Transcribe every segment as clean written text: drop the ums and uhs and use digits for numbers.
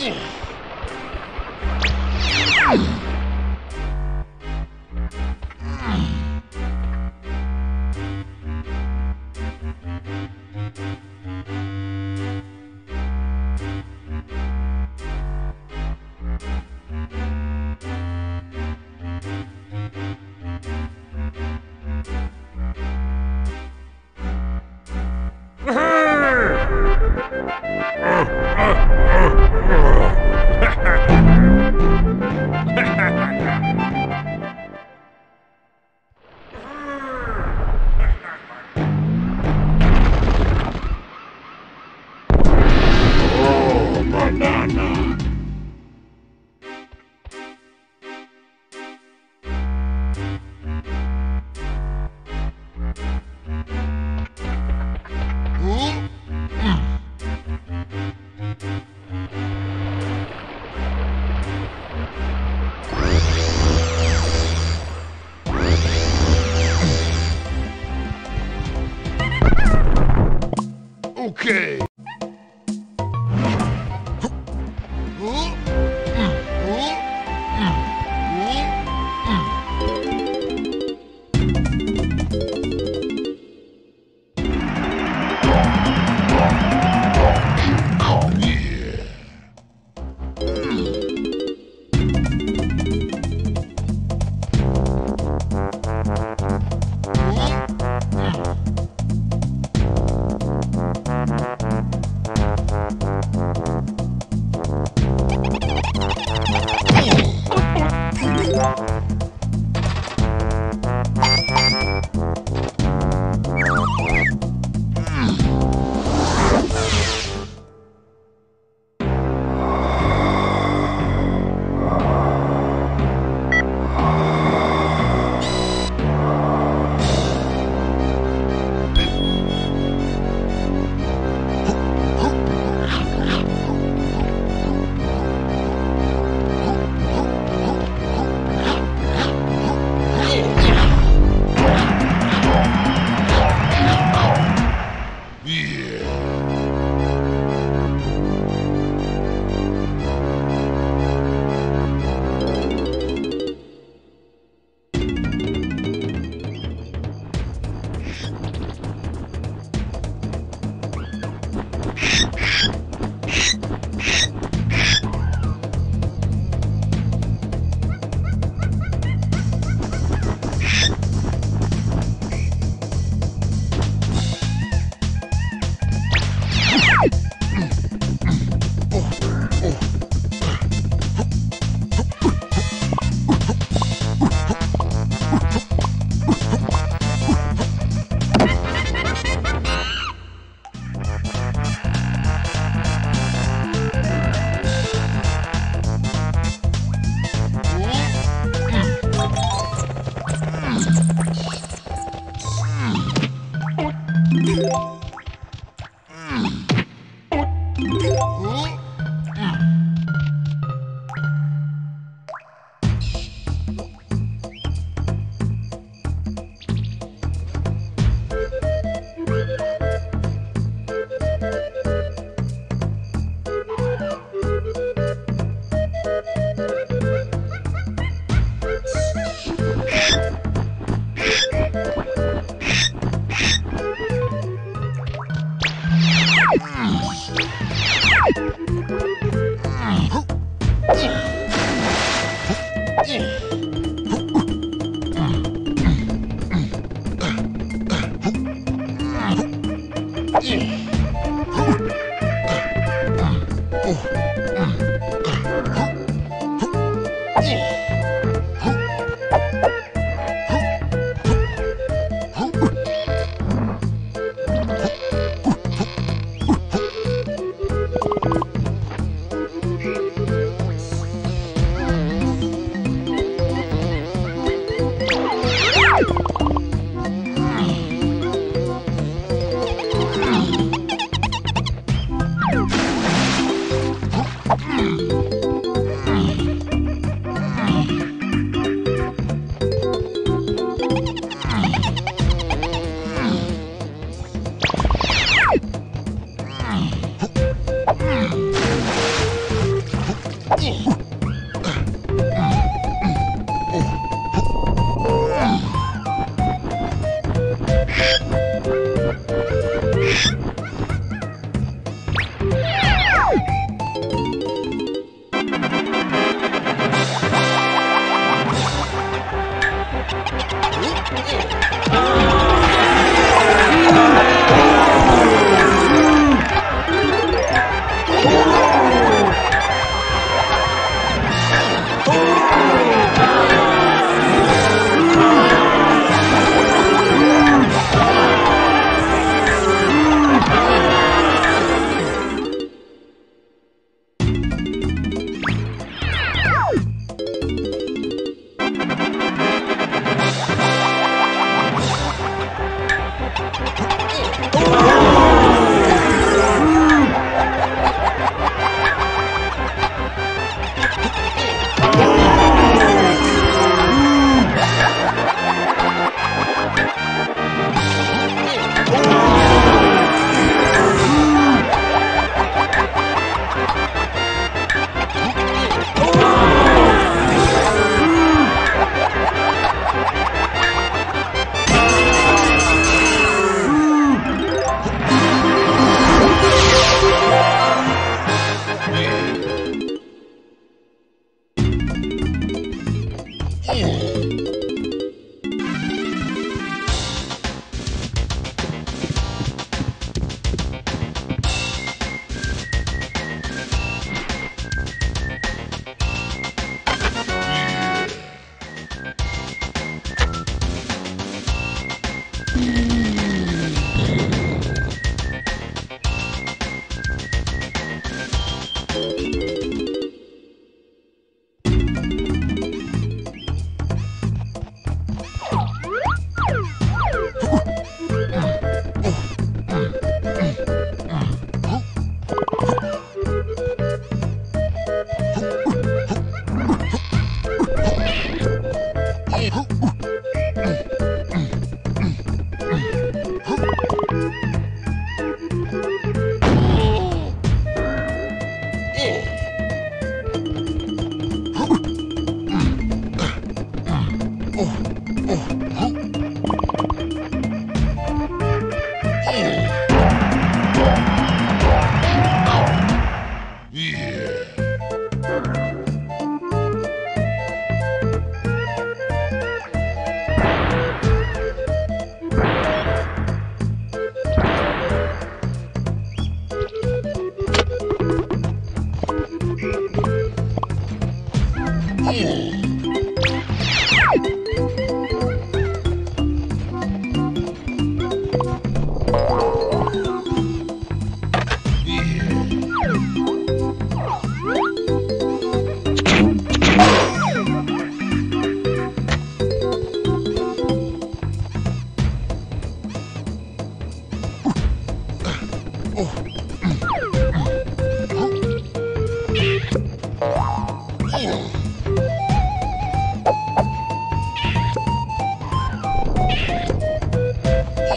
Okay.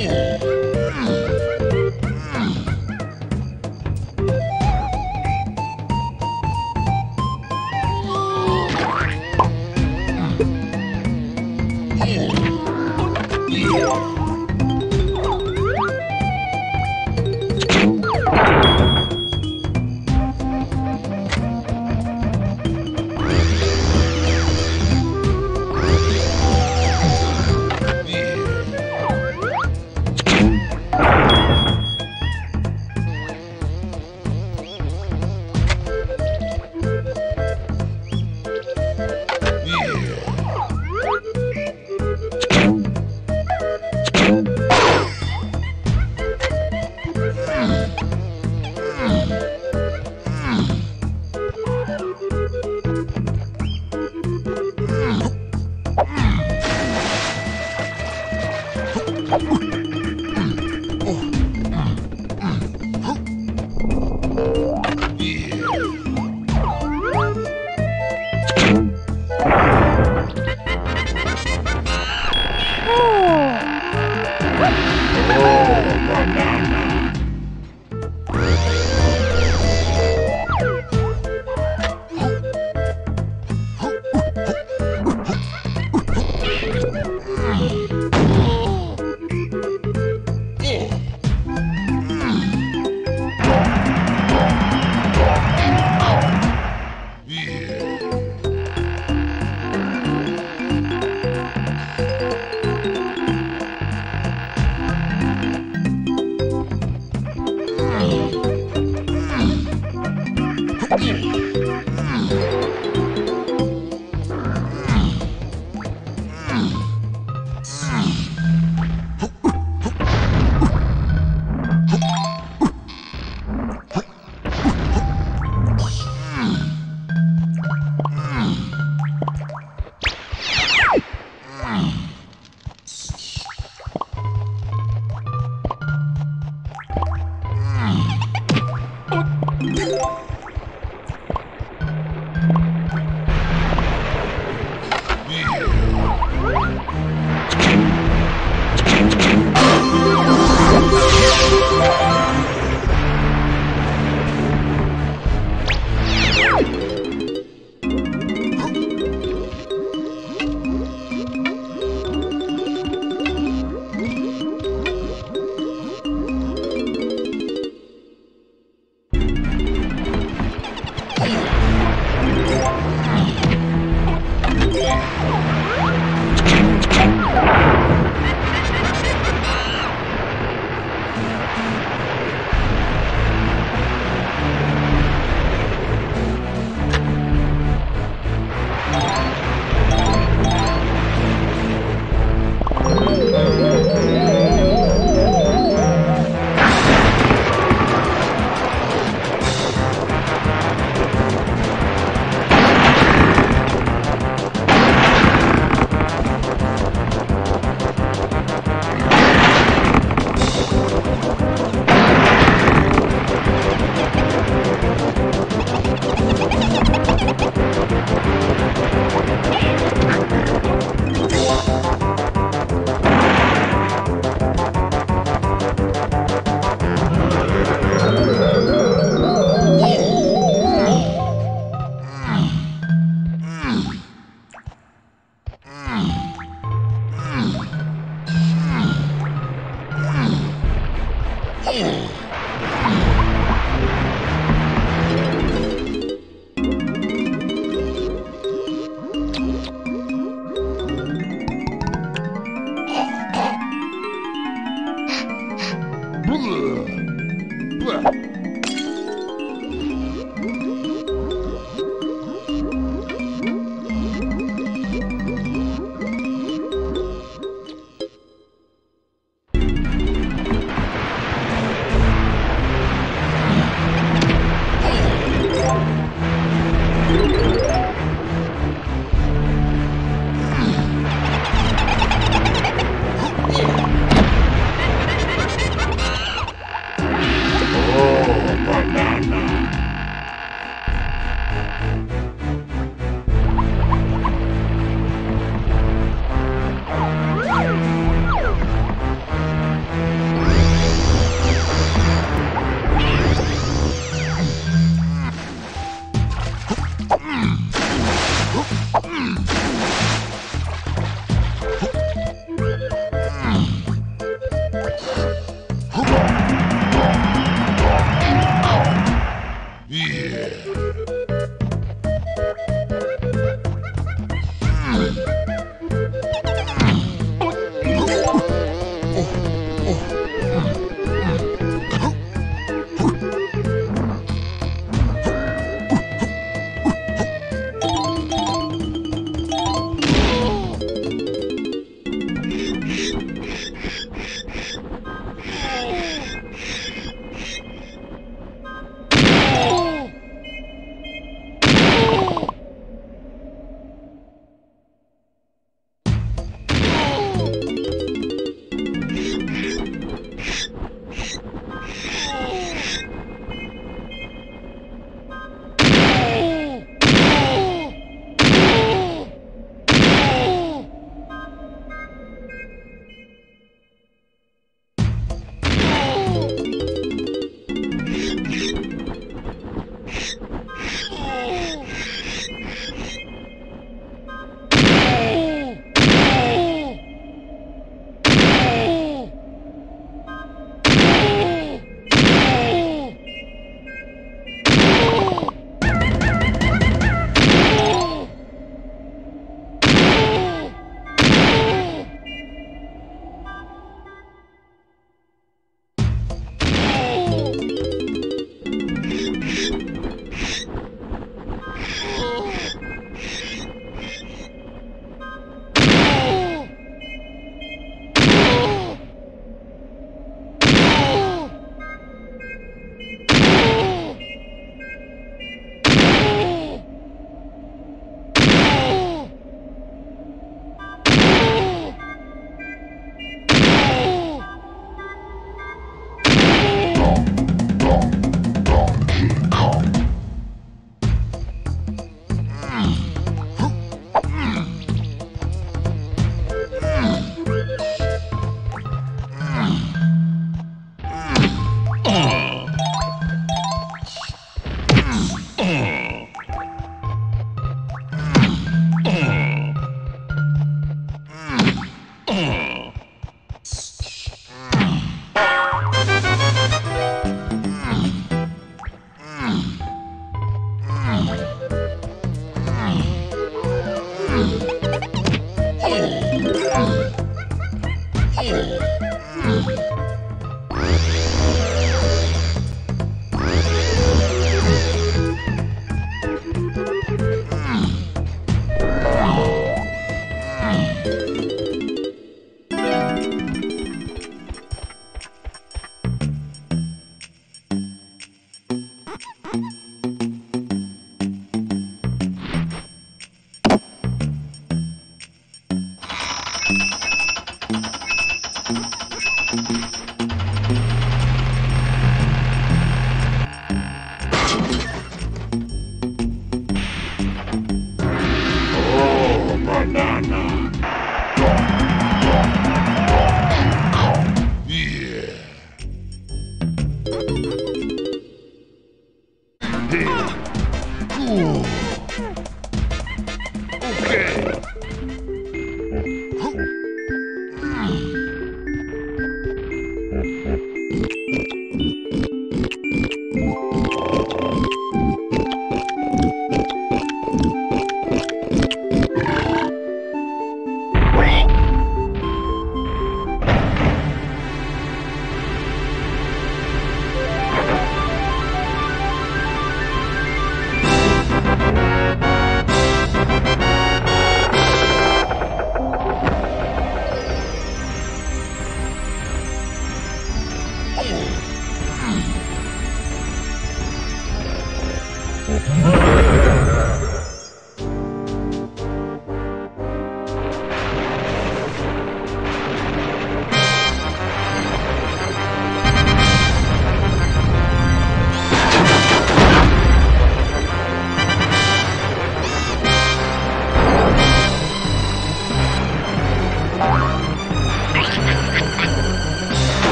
Oh.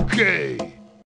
Okay.